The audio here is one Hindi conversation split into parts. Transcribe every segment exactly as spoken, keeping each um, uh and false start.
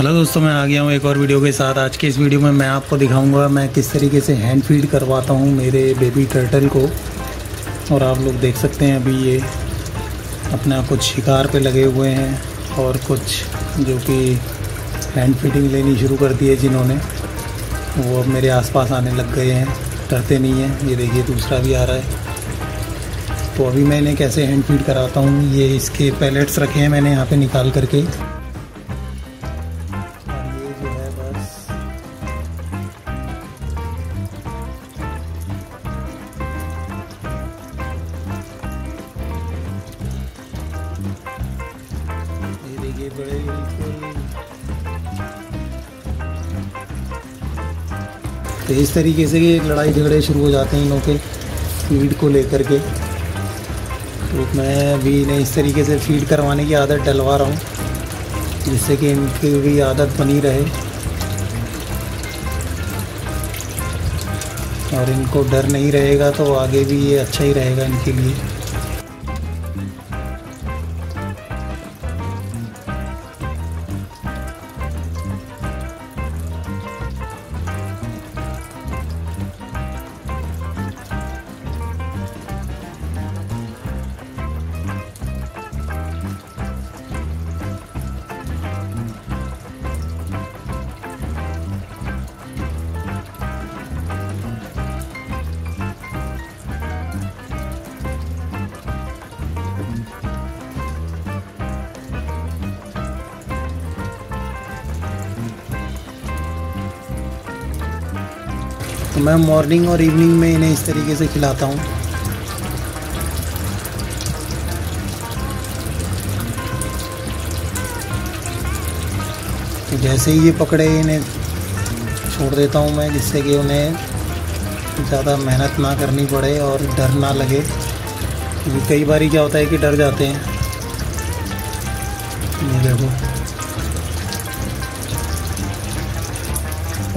हेलो दोस्तों, मैं आ गया हूँ एक और वीडियो के साथ। आज के इस वीडियो में मैं आपको दिखाऊंगा मैं किस तरीके से हैंड फीड करवाता हूँ मेरे बेबी टर्टल को। और आप लोग देख सकते हैं अभी ये अपना कुछ शिकार पे लगे हुए हैं और कुछ जो कि हैंड फीडिंग लेनी शुरू कर दी है जिन्होंने, वो अब मेरे आसपास आने लग गए हैं, डरते नहीं हैं। ये देखिए दूसरा भी आ रहा है। तो अभी मैं इन्हें कैसे हैंड फीड कराता हूँ, ये इसके पैलेट्स रखे हैं मैंने यहाँ पर निकाल करके। ये बड़े बिल्कुल तो इस तरीके से ये लड़ाई झगड़े शुरू हो जाते हैं इन लोगों के फीड को लेकर के। तो मैं भी इन्हें इस तरीके से फीड करवाने की आदत डलवा रहा हूँ, जिससे कि इनकी भी आदत बनी रहे और इनको डर नहीं रहेगा, तो आगे भी ये अच्छा ही रहेगा इनके लिए। तो मैं मॉर्निंग और इवनिंग में इन्हें इस तरीके से खिलाता हूँ। तो जैसे ही ये पकड़े इन्हें छोड़ देता हूँ मैं, जिससे कि उन्हें ज़्यादा मेहनत ना करनी पड़े और डर ना लगे, क्योंकि कई बार क्या होता है कि डर जाते हैं। ये देखो।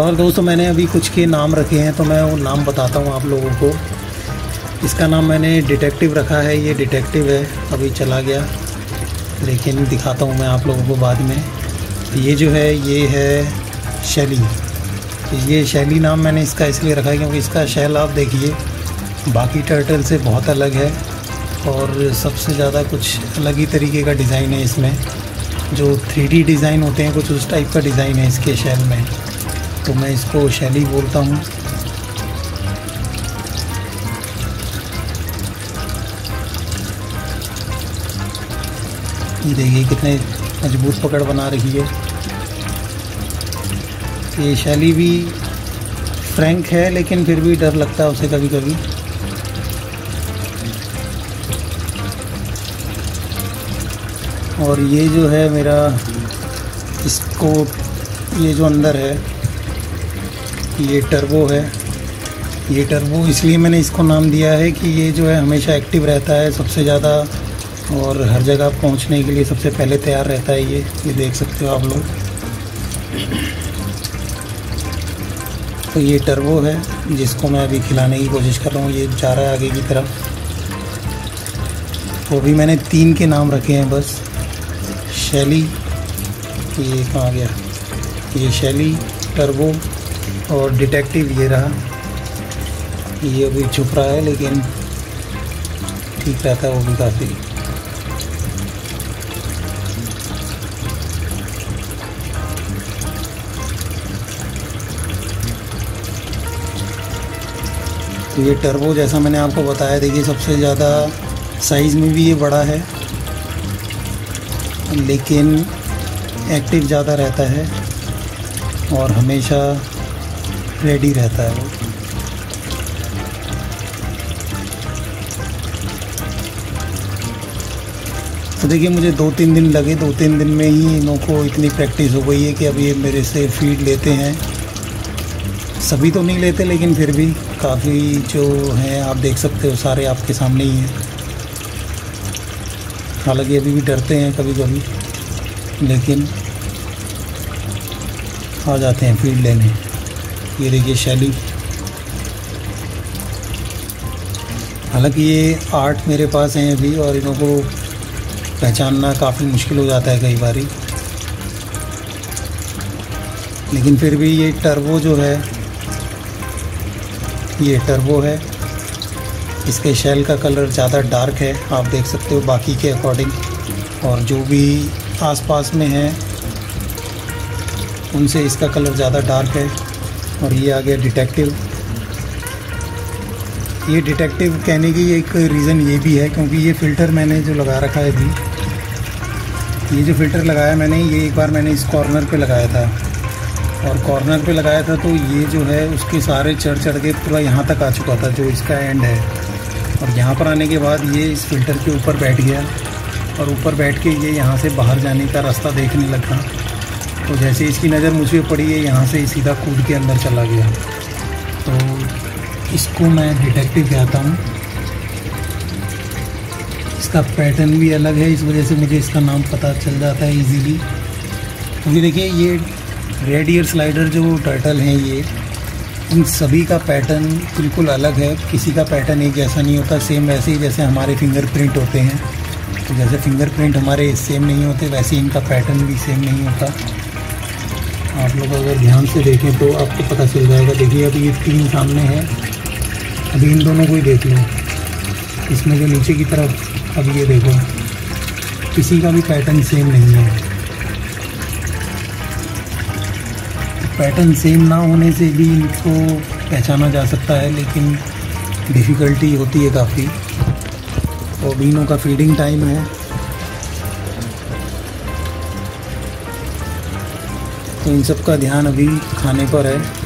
और दोस्तों, मैंने अभी कुछ के नाम रखे हैं, तो मैं वो नाम बताता हूँ आप लोगों को। इसका नाम मैंने डिटेक्टिव रखा है, ये डिटेक्टिव है, अभी चला गया, लेकिन दिखाता हूँ मैं आप लोगों को बाद में। ये जो है ये है शेली। ये शेली नाम मैंने इसका इसलिए रखा है क्योंकि इसका शेल आप देखिए बाकी टर्टल से बहुत अलग है और सबसे ज़्यादा कुछ अलग ही तरीके का डिज़ाइन है इसमें। जो थ्री डी डिज़ाइन होते हैं कुछ उस टाइप का डिज़ाइन है इसके शेल में, तो मैं इसको शैली बोलता हूँ। ये देखिए कितने मजबूत पकड़ बना रही है। ये शैली भी फ्रैंक है, लेकिन फिर भी डर लगता है उसे कभी कभी। और ये जो है मेरा, इसको ये जो अंदर है ये टर्बो है। ये टर्बो इसलिए मैंने इसको नाम दिया है कि ये जो है हमेशा एक्टिव रहता है सबसे ज़्यादा, और हर जगह पहुंचने के लिए सबसे पहले तैयार रहता है। ये ये देख सकते हो आप लोग। तो ये टर्बो है जिसको मैं अभी खिलाने की कोशिश कर रहा हूँ। ये जा रहा है आगे की तरफ। तो अभी मैंने तीन के नाम रखे हैं बस। शैली, ये कहाँ गया, ये शैली, टर्बो और डिटेक्टिव ये रहा। ये अभी छुप रहा है, लेकिन ठीक रहता है वो भी काफ़ी। तो ये टर्बो जैसा मैंने आपको बताया, देखिए सबसे ज़्यादा साइज़ में भी ये बड़ा है, लेकिन एक्टिव ज़्यादा रहता है और हमेशा रेडी रहता है वो। तो देखिए मुझे दो तीन दिन लगे, दो तीन दिन में ही इनों को इतनी प्रैक्टिस हो गई है कि अब ये मेरे से फीड लेते हैं। सभी तो नहीं लेते, लेकिन फिर भी काफ़ी जो हैं आप देख सकते हो, सारे आपके सामने ही हैं। हालांकि अभी भी डरते हैं कभी कभी, लेकिन आ जाते हैं फीड लेने। ये देखिए शैली, हालांकि ये आठ मेरे पास हैं अभी और इनों को पहचानना काफ़ी मुश्किल हो जाता है कई बारी। लेकिन फिर भी ये टर्बो जो है, ये टर्बो है, इसके शेल का कलर ज़्यादा डार्क है, आप देख सकते हो बाकी के अकॉर्डिंग। और जो भी आसपास में है उनसे इसका कलर ज़्यादा डार्क है। और ये आ गया डिटेक्टिव। ये डिटेक्टिव कहने की एक रीज़न ये भी है क्योंकि ये फ़िल्टर मैंने जो लगा रखा है अभी, ये जो फ़िल्टर लगाया मैंने, ये एक बार मैंने इस कॉर्नर पे लगाया था, और कॉर्नर पे लगाया था तो ये जो है उसके सारे चढ़ चढ़ के पूरा यहाँ तक आ चुका था जो इसका एंड है। और यहाँ पर आने के बाद ये इस फ़िल्टर के ऊपर बैठ गया, और ऊपर बैठ के ये यहाँ से बाहर जाने का रास्ता देखने लगा। तो जैसे इसकी नज़र मुझ पर पड़ी है, यहाँ से सीधा कूद के अंदर चला गया। तो इसको मैं डिटेक्टिव कहता हूँ। इसका पैटर्न भी अलग है, इस वजह से मुझे इसका नाम पता चल जाता है इजीली। क्योंकि देखिए ये रेड ईयर स्लाइडर जो टर्टल हैं, ये उन सभी का पैटर्न बिल्कुल अलग है, किसी का पैटर्न एक जैसा नहीं होता। सेम वैसे ही जैसे हमारे फिंगरप्रिंट होते हैं, तो जैसे फिंगरप्रिंट हमारे सेम नहीं होते वैसे इनका पैटर्न भी सेम नहीं होता। आप लोग अगर ध्यान से देखें तो आपको पता चल जाएगा। देखिए अभी ये तीन सामने हैं, अभी इन दोनों को ही देख लो, इसमें जो नीचे की तरफ, अब ये देखो, किसी का भी पैटर्न सेम नहीं है। पैटर्न सेम ना होने से भी इनको पहचाना जा सकता है, लेकिन डिफ़िकल्टी होती है काफ़ी। और बीनों का फीडिंग टाइम है, तो इन सब का ध्यान अभी खाने पर है।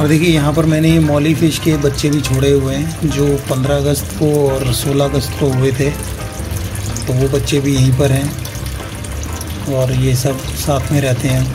और देखिए यहाँ पर मैंने ये मॉली फ़िश के बच्चे भी छोड़े हुए हैं जो पंद्रह अगस्त को और सोलह अगस्त को हुए थे, तो वो बच्चे भी यहीं पर हैं और ये सब साथ में रहते हैं।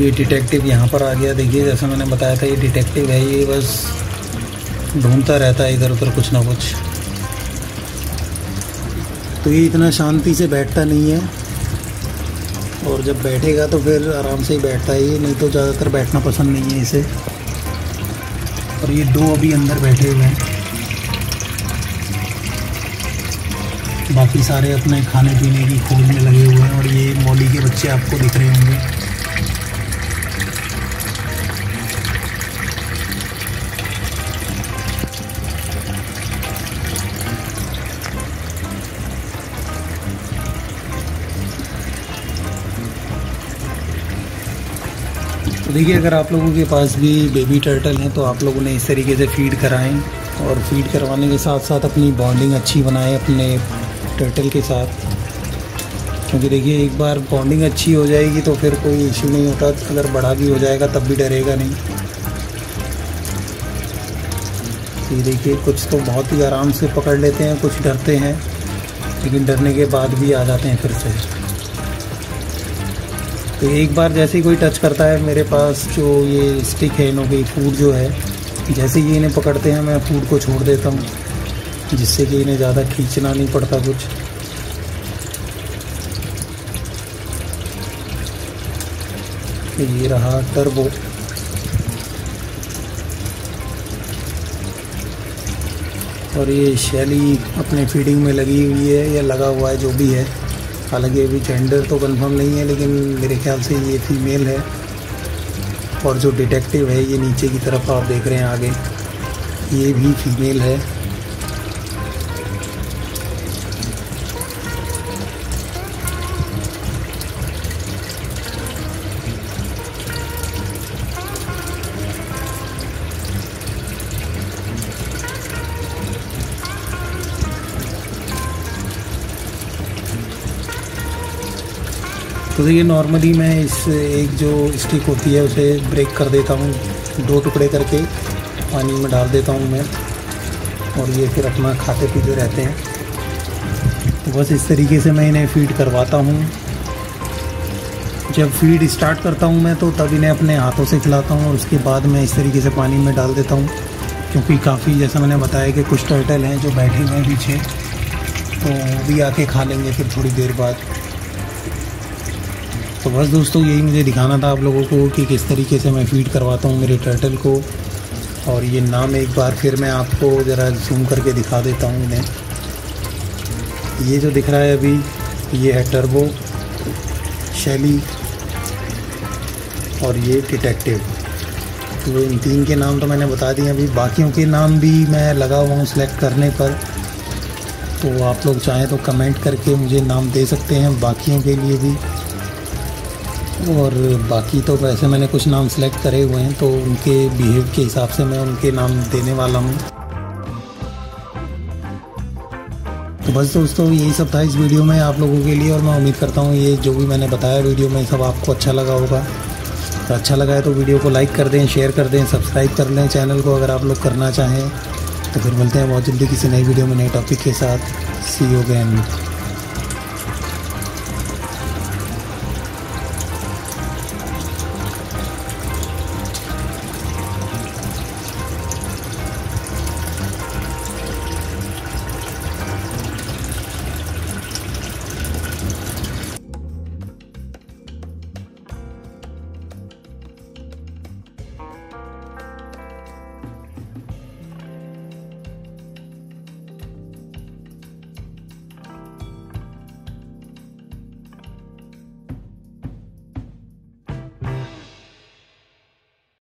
ये डिटेक्टिव यहाँ पर आ गया। देखिए जैसा मैंने बताया था ये डिटेक्टिव है, ये बस ढूंढता रहता है इधर उधर कुछ ना कुछ। तो ये इतना शांति से बैठता नहीं है, और जब बैठेगा तो फिर आराम से ही बैठता है ये, नहीं तो ज़्यादातर बैठना पसंद नहीं है इसे। और ये दो अभी अंदर बैठे हुए हैं, बाकी सारे अपने खाने पीने की खोज में लगे हुए हैं। और ये मॉली के बच्चे आपको दिख रहे होंगे। तो देखिए अगर आप लोगों के पास भी बेबी टर्टल हैं तो आप लोगों ने इस तरीके से फ़ीड कराएं, और फ़ीड करवाने के साथ साथ अपनी बॉन्डिंग अच्छी बनाएं अपने टर्टल के साथ। क्योंकि देखिए एक बार बॉन्डिंग अच्छी हो जाएगी तो फिर कोई इश्यू नहीं होता, अगर बड़ा भी हो जाएगा तब भी डरेगा नहीं। ये देखिए कुछ तो बहुत ही आराम से पकड़ लेते हैं, कुछ डरते हैं, लेकिन डरने के बाद भी आ जाते हैं फिर से। तो एक बार जैसे ही कोई टच करता है, मेरे पास जो ये स्टिक है इनों की फूड जो है, जैसे ही इन्हें पकड़ते हैं मैं फूड को छोड़ देता हूँ, जिससे कि इन्हें ज़्यादा खींचना नहीं पड़ता कुछ। तो ये रहा टर्बो। और ये शेली अपने फीडिंग में लगी हुई है या लगा हुआ है जो भी है, हालांकि अभी जेंडर तो कंफर्म नहीं है, लेकिन मेरे ख्याल से ये फीमेल है। और जो डिटेक्टिव है ये नीचे की तरफ आप देख रहे हैं आगे, ये भी फीमेल है। तो देखिए नॉर्मली मैं इस एक जो स्टिक होती है उसे ब्रेक कर देता हूँ, दो टुकड़े करके पानी में डाल देता हूँ मैं, और ये फिर अपना खाते पीते रहते हैं। तो बस इस तरीके से मैं इन्हें फीड करवाता हूँ। जब फीड स्टार्ट करता हूँ मैं तो तब इन्हें अपने हाथों से खिलाता हूँ, और उसके बाद मैं इस तरीके से पानी में डाल देता हूँ, क्योंकि काफ़ी जैसा मैंने बताया कि कुछ टर्टल हैं जो बैठे हुए हैं पीछे, तो भी आके खा लेंगे फिर थोड़ी देर बाद। तो बस दोस्तों यही मुझे दिखाना था आप लोगों को कि किस तरीके से मैं फीड करवाता हूँ मेरे टर्टल को। और ये नाम एक बार फिर मैं आपको ज़रा जूम करके दिखा देता हूँ इन्हें। ये जो दिख रहा है अभी ये है टर्बो, शैली और ये डिटेक्टिव। तो इन तीन के नाम तो मैंने बता दिए अभी, बाकियों के नाम भी मैं लगा हुआ हूँ सिलेक्ट करने पर। तो आप लोग चाहें तो कमेंट करके मुझे नाम दे सकते हैं बाकियों के लिए भी। और बाकी तो वैसे मैंने कुछ नाम सिलेक्ट करे हुए हैं, तो उनके बिहेव के हिसाब से मैं उनके नाम देने वाला हूँ। तो बस दोस्तों यही सब था इस वीडियो में आप लोगों के लिए, और मैं उम्मीद करता हूँ ये जो भी मैंने बताया वीडियो में सब आपको अच्छा लगा होगा। तो अच्छा लगा है तो वीडियो को लाइक कर दें, शेयर कर दें, सब्सक्राइब कर लें चैनल को अगर आप लोग करना चाहें। तो फिर मिलते हैं बहुत जल्दी किसी नई वीडियो में नए टॉपिक के साथ। See you again.